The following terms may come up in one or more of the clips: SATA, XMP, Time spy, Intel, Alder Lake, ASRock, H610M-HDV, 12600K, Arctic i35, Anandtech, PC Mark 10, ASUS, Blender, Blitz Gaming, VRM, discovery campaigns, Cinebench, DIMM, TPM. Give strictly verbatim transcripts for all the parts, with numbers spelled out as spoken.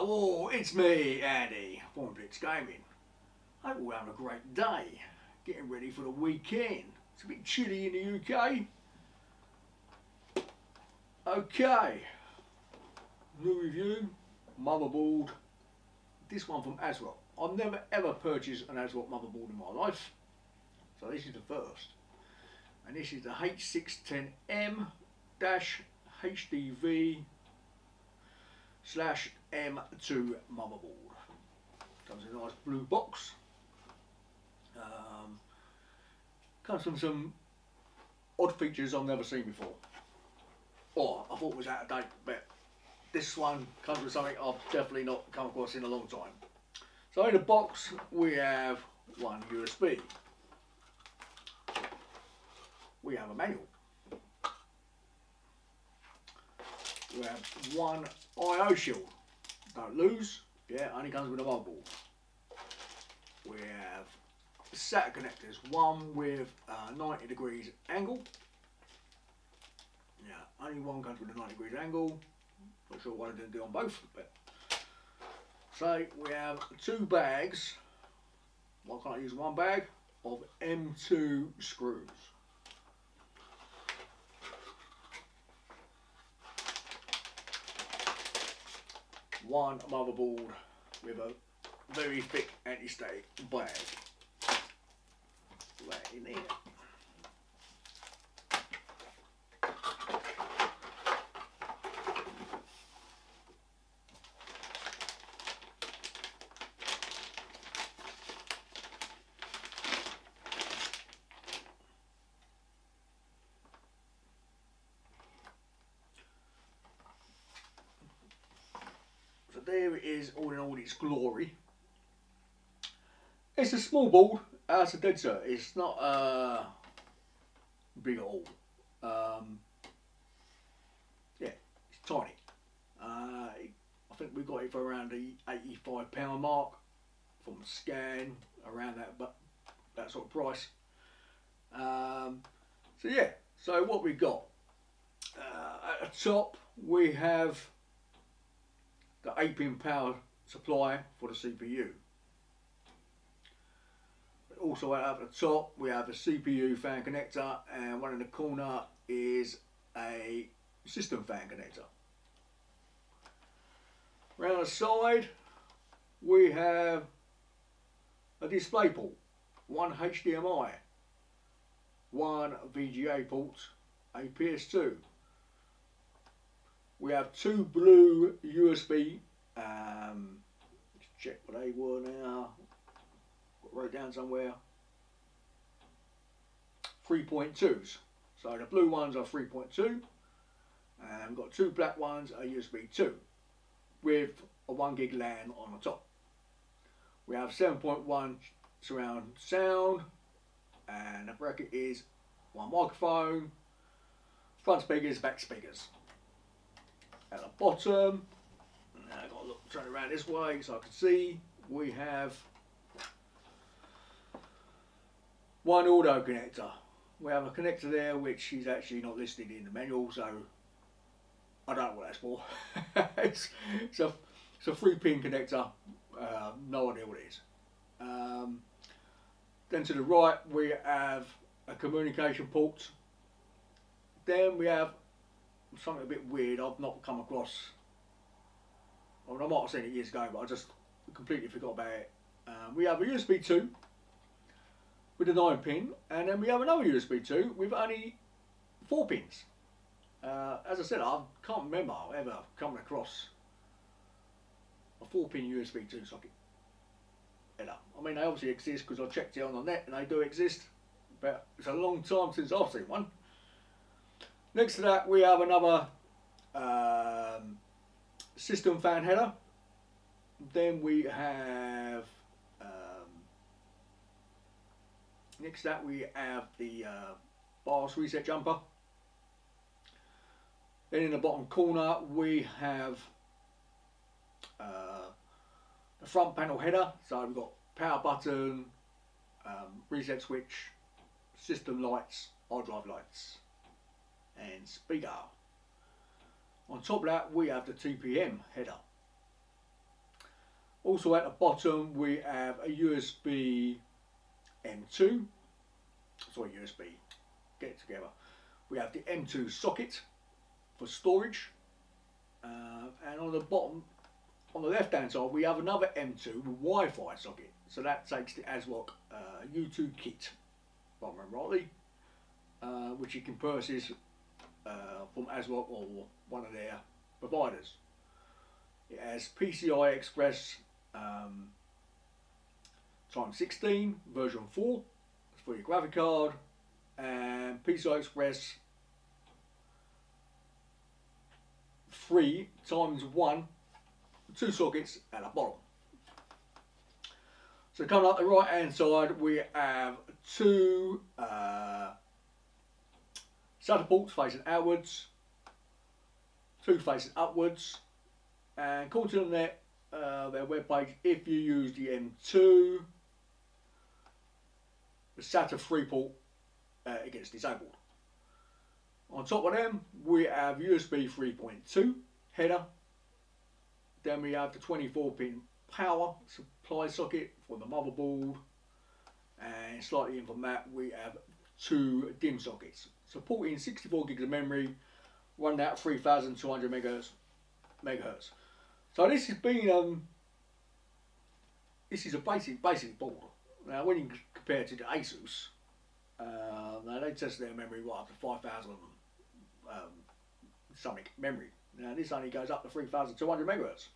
Hello, it's me, Andy, from Blitz Gaming. I hope we're having a great day, getting ready for the weekend. It's a bit chilly in the U K. Okay, new review, motherboard. This one from ASRock. I've never ever purchased an ASRock motherboard in my life, so this is the first. And this is the H six ten M H D V slash M two motherboard. Comes in a nice blue box. Um, comes from some odd features I've never seen before. Or I thought it was out of date, but this one comes with something I've definitely not come across in a long time. So in the box we have one U S B. We have a manual. We have one I O shield. Don't lose. Yeah, only comes with a motherboard. We have S A T connectors. One with uh, ninety degrees angle. Yeah, only one comes with a ninety degrees angle. Not sure what I didn't do on both, but so we have two bags. Why can't I use one bag of M two screws? One motherboard with a very thick anti-static bag right in here. There it is, all in all its glory. It's a small board, that's uh, a dead cert. It's not uh, big at all. Um, yeah, it's tiny. Uh, I think we got it for around the eighty-five pound mark from Scan, around that, but that sort of price. Um, so yeah, so what we got uh, at the top we have the eight pin power supply for the C P U. Also up at the top we have a C P U fan connector, and one in the corner is a system fan connector. Round the side we have a display port, one H D M I, one V G A port, a P S two. We have two blue U S B, um, let's check what they were now, got wrote down somewhere, three point twos, so the blue ones are three point two, and we've got two black ones, a U S B two, with a one gig LAN on the top. We have seven point one surround sound, and the bracket is one microphone, front speakers, back speakers. At the bottom, now I've got to look, turn around this way so I can see, we have one audio connector. We have a connector there which is actually not listed in the manual, so I don't know what that's for. it's, it's a it's a three pin connector, uh, no idea what it is. Um, then to the right we have a communication port. Then we have something a bit weird I've not come across. I mean, I might have seen it years ago, but I just completely forgot about it. Um, we have a U S B two with a nine pin, and then we have another U S B two with only four pins. Uh, as I said, I can't remember ever coming across a four pin U S B two socket. I mean, they obviously exist because I checked it on the net and they do exist, but it's a long time since I've seen one. Next to that we have another um, system fan header. Then we have, um, next to that we have the uh, BIOS reset jumper. Then in the bottom corner we have uh, the front panel header. So we've got power button, um, reset switch, system lights, hard drive lights, and speaker. On top of that we have the T P M header. Also at the bottom we have a U S B M two, sorry U S B, get it together. We have the M two socket for storage, uh, and on the bottom, on the left hand side, we have another M two with Wi-Fi socket. So that takes the ASRock uh, U two kit, if I remember rightly, uh, which you can purchase uh, from ASRock or one of their providers. It has P C I Express um, times sixteen version four for your graphic card, and P C I Express three times one, two sockets at the bottom. So coming up the right hand side, we have two uh, SATA ports facing outwards, two facing upwards, and according to their, uh, their web page, if you use the M two, the SATA three port, uh, it gets disabled. On top of them, we have U S B three point two header. Then we have the twenty-four pin power supply socket for the motherboard, and slightly in from that we have two DIMM sockets supporting sixty-four gigs of memory, running at three thousand two hundred megahertz. So this has been um, this is a basic basic board. Now when you compare it to the ASUS, uh, now they test their memory right up to five thousand um, something memory. Now this only goes up to three thousand two hundred megahertz,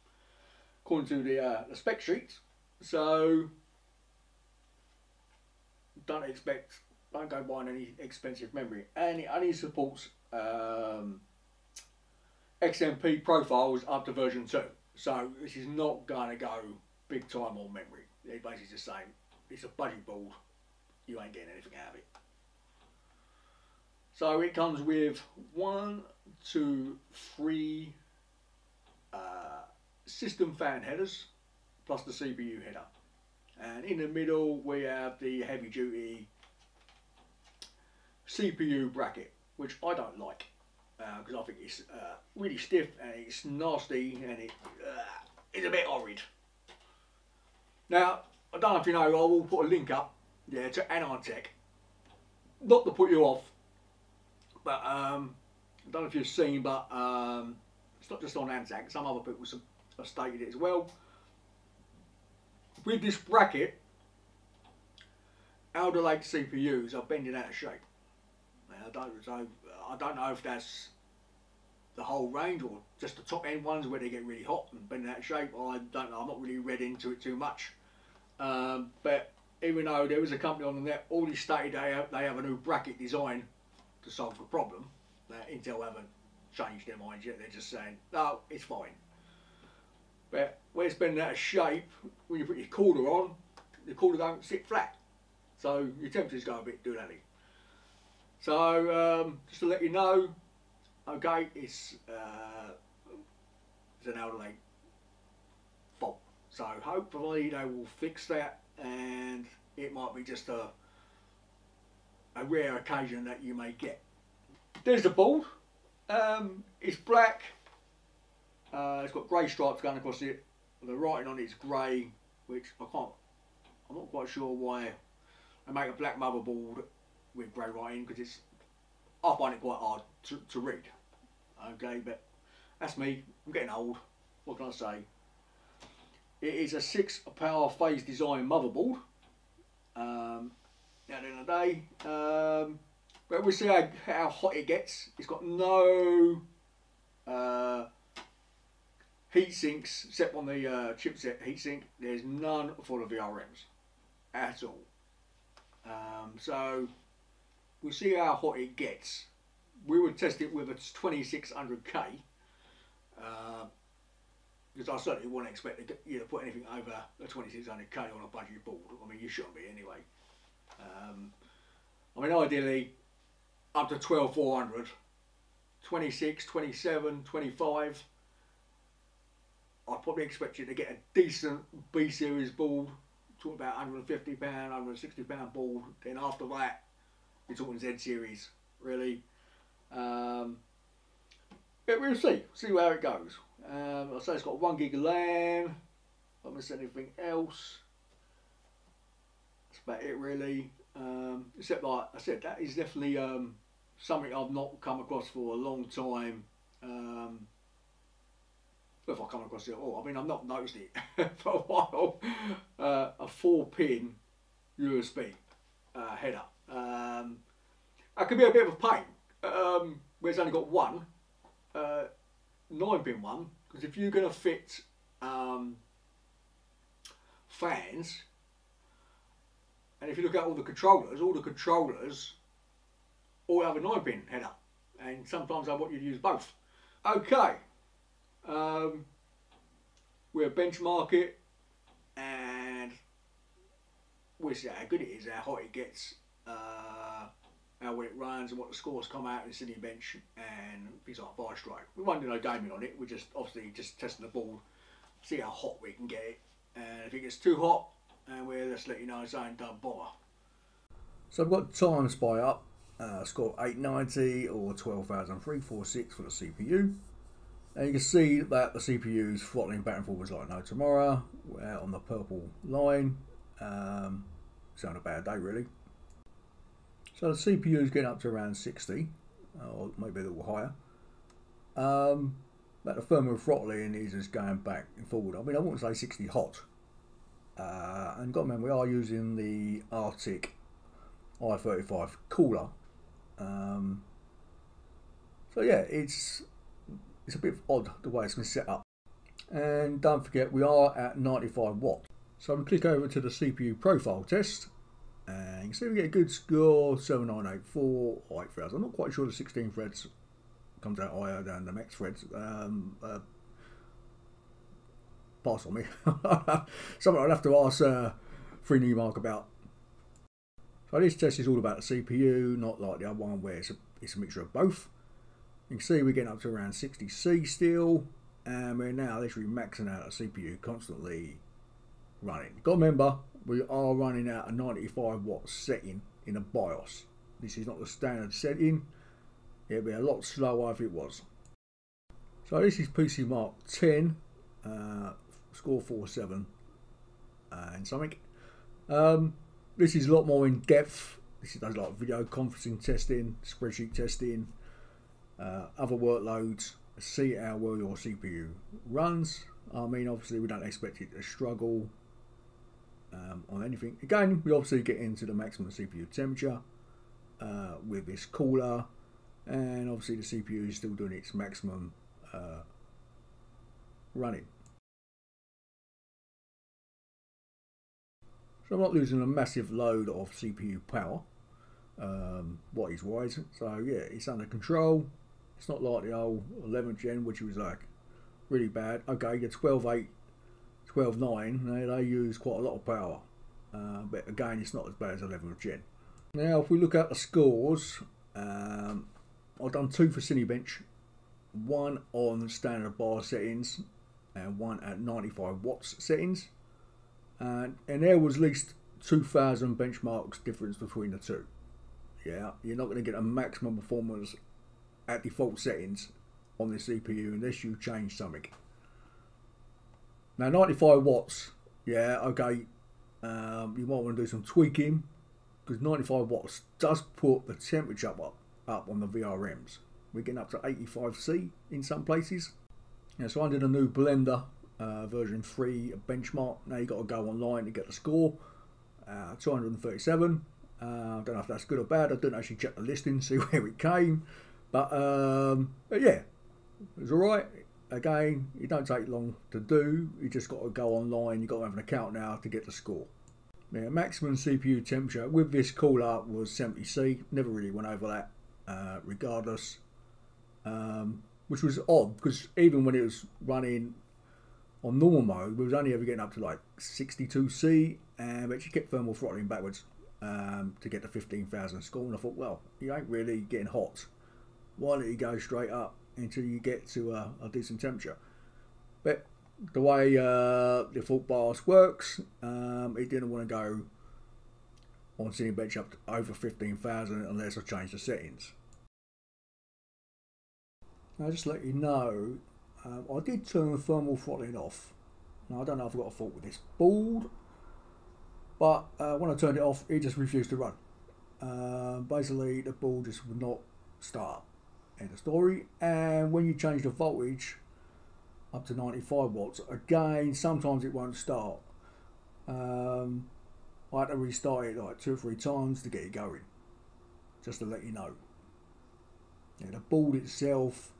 according to the, uh, the spec sheets. So don't expect, don't go buying any expensive memory. And it only supports um, X M P profiles up to version two. So this is not going to go big time on memory. They're basically just saying it's a budget board. You ain't getting anything out of it. So it comes with one, two, three uh, system fan headers, plus the C P U header. And in the middle we have the heavy duty C P U bracket, which I don't like, because uh, I think it's uh, really stiff and it's nasty and it, uh, it's a bit horrid. Now, I don't know if you know, I will put a link up there to Anandtech, not to put you off, but um, I don't know if you've seen, but um, it's not just on Anandtech, some other people have stated it as well. With this bracket, Alder Lake C P Us are bending out of shape. I don't, so I don't know if that's the whole range or just the top end ones where they get really hot and bend out of shape. I don't know, I'm not really read into it too much. Um, but even though there was a company on the net already stated they have, they have a new bracket design to solve the problem, that Intel haven't changed their minds yet. They're just saying, no, it's fine. But when it's been out of shape, when you put your cooler on, the cooler don't sit flat, so your temperatures go a bit doolally. So um, just to let you know, okay, it's uh, it's an Alder Lake fault. So hopefully they will fix that, and it might be just a a rare occasion that you may get. There's the board. Um, it's black. Uh, it's got grey stripes going across it. The writing on it is grey, which I can't. I'm not quite sure why they make a black motherboard with grey writing, because it's. I find it quite hard to, to read. Okay, but that's me. I'm getting old. What can I say? It is a six-power phase design motherboard. Um, At the end of the day, um, but we'll see how, how hot it gets. It's got no uh, heat sinks, except on the uh, chipset heat sink. There's none for the V R Ms at all. Um, so we'll see how hot it gets. We would test it with a twenty-six hundred K, because uh, I certainly wouldn't expect to, you know, put anything over a twenty-six hundred K on a budget board. I mean, you shouldn't be anyway. Um, I mean, ideally up to twelve four hundred, twenty-six, twenty-seven, twenty-five, I'd probably expect you to get a decent B series board, talking about one hundred fifty pound, one hundred sixty pound board. Then after that you're talking Z series really. Um, but we'll see, see how it goes. Um, I say it's got one gig of LAN, Not missed anything else. That's about it really. Um, except like I said, that is definitely um, something I've not come across for a long time. Um, if I come across it at all, I mean I've not noticed it for a while. Uh, a four-pin U S B uh, header. Um, that could be a bit of a pain. Um, where it's only got one uh, nine-pin one, because if you're going to fit um, fans, and if you look at all the controllers, all the controllers all have a nine-pin header, and sometimes I want you to use both. Okay, um, we're benchmark it, and we'll see how good it is, how hot it gets, uh, how well it runs, and what the scores come out in Cinebench and things like Fire Strike. We won't do no gaming on it. We're just obviously just testing the board, see how hot we can get it, and if it gets too hot, and we'll just let you know it's ain't done bother. So I've got Timespy up, uh, score eight ninety or twelve thousand three forty-six for the C P U. And you can see that the C P U is throttling back and forwards like no tomorrow. We're on the purple line. Um, it's not a bad day really. So the C P U is getting up to around sixty, or maybe a little higher. Um, but the thermal throttling is just going back and forward. I mean, I wouldn't say sixty hot. Uh, and got man, we are using the Arctic i thirty-five cooler, um, so yeah, it's it's a bit odd the way it's been set up. And don't forget, we are at ninety-five watts. So we click over to the C P U profile test, and you can see we get a good score, seven nine eight four or eight thousand. I'm not quite sure the sixteen threads comes out higher than the max threads. Um, uh, Pass on me. Something I'll have to ask uh, Free New Mark about. So this test is all about the C P U, not like the other one where it's a, it's a mixture of both. You can see we're getting up to around sixty C still, and we're now literally maxing out the C P U constantly running. Got to remember, we are running out a ninety-five watt setting in a BIOS. This is not the standard setting. It'd be a lot slower if it was. So this is P C Mark ten. Uh, score four seven uh, and something. Um, this is a lot more in depth. This does like video conferencing testing, spreadsheet testing, uh, other workloads. See how well your C P U runs. I mean, obviously, we don't expect it to struggle um, on anything. Again, we obviously get into the maximum C P U temperature uh, with this cooler, and obviously, the C P U is still doing its maximum uh, running. So I'm not losing a massive load of C P U power, um, wattage wise. So yeah, it's under control. It's not like the old eleventh gen, which was like really bad. Okay, your twelve eight, twelve nine, they, they use quite a lot of power. Uh, but again, it's not as bad as eleventh gen. Now, if we look at the scores, um, I've done two for Cinebench, one on standard bar settings and one at ninety-five watts settings, and, and there was at least two thousand benchmarks difference between the two. Yeah, you're not going to get a maximum performance at default settings on this C P U unless you change something. Now ninety-five watts, yeah, okay, um, you might want to do some tweaking, because ninety-five watts does put the temperature up, up on the V R Ms. We're getting up to eighty-five C in some places. Yeah, so under the new Blender uh, version three benchmark, now you've got to go online to get the score. Uh, two hundred thirty-seven. I uh, don't know if that's good or bad. I didn't actually check the listing, see where it came. But, um, but yeah, it was all right. Again, it don't take long to do. You just got to go online. You've got to have an account now to get the score. Yeah, maximum C P U temperature with this cooler was seventy C. Never really went over that, uh, regardless. Um, which was odd, because even when it was running on normal mode, we was only ever getting up to like sixty-two C, and but she kept thermal throttling backwards um, to get the fifteen thousand score. And I thought, well, you ain't really getting hot. Why don't you go straight up until you get to a, a decent temperature? But the way uh, the default BIOS works, um, it didn't want to go on Cinebench up to over fifteen thousand unless I changed the settings. Now, just to let you know, um, I did turn the thermal throttling off. Now I don't know if I've got a fault with this board, but uh, when I turned it off, it just refused to run. Uh, basically, the board just would not start. End of story. And when you change the voltage up to ninety-five watts, again, sometimes it won't start. Um, I had to restart it like two or three times to get it going, just to let you know. Yeah, the board itself,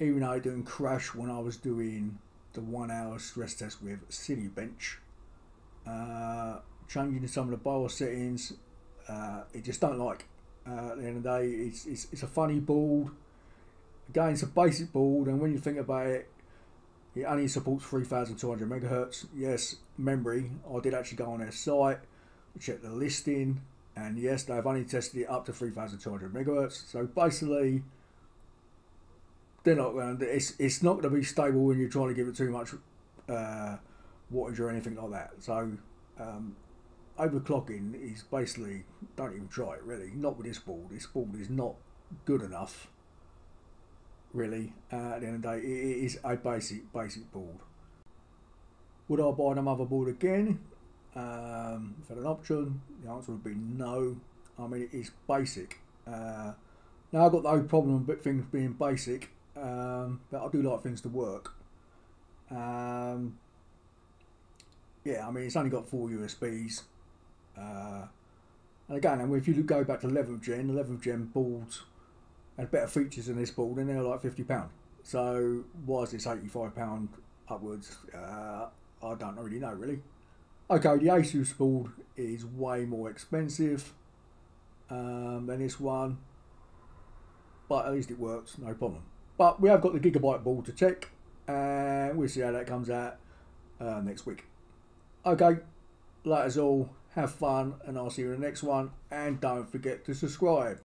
even though it didn't crash when I was doing the one hour stress test with Cinebench, uh, changing some of the BIOS settings, uh, it just don't like. Uh, at the end of the day, it's, it's, it's a funny board. Again, it's a basic board, and when you think about it, it only supports three thousand two hundred megahertz. Yes, memory. I did actually go on their site, check the listing, and yes, they've only tested it up to three thousand two hundred megahertz. So basically, they're not going. It's it's not going to be stable when you're trying to give it too much uh, wattage or anything like that. So um, overclocking is basically, don't even try it really. Not with this board. This board is not good enough. Really, uh, at the end of the day, it is a basic, basic board. Would I buy another board again? Um, if I had an option, the answer would be no. I mean, it is basic. Uh, now, I've got no problem with things being basic, um, but I do like things to work. Um, yeah, I mean, it's only got four U S Bs. Uh, and again, I mean, if you go back to eleventh gen, the eleventh gen boards had better features in this board, and they're like fifty pound. So why is this eighty-five pound upwards? Uh, I don't really know, really. Okay, the ASUS board is way more expensive um, than this one, but at least it works, no problem. But we have got the Gigabyte board to check, and we'll see how that comes out uh, next week. Okay, that is all. Have fun, and I'll see you in the next one. And don't forget to subscribe.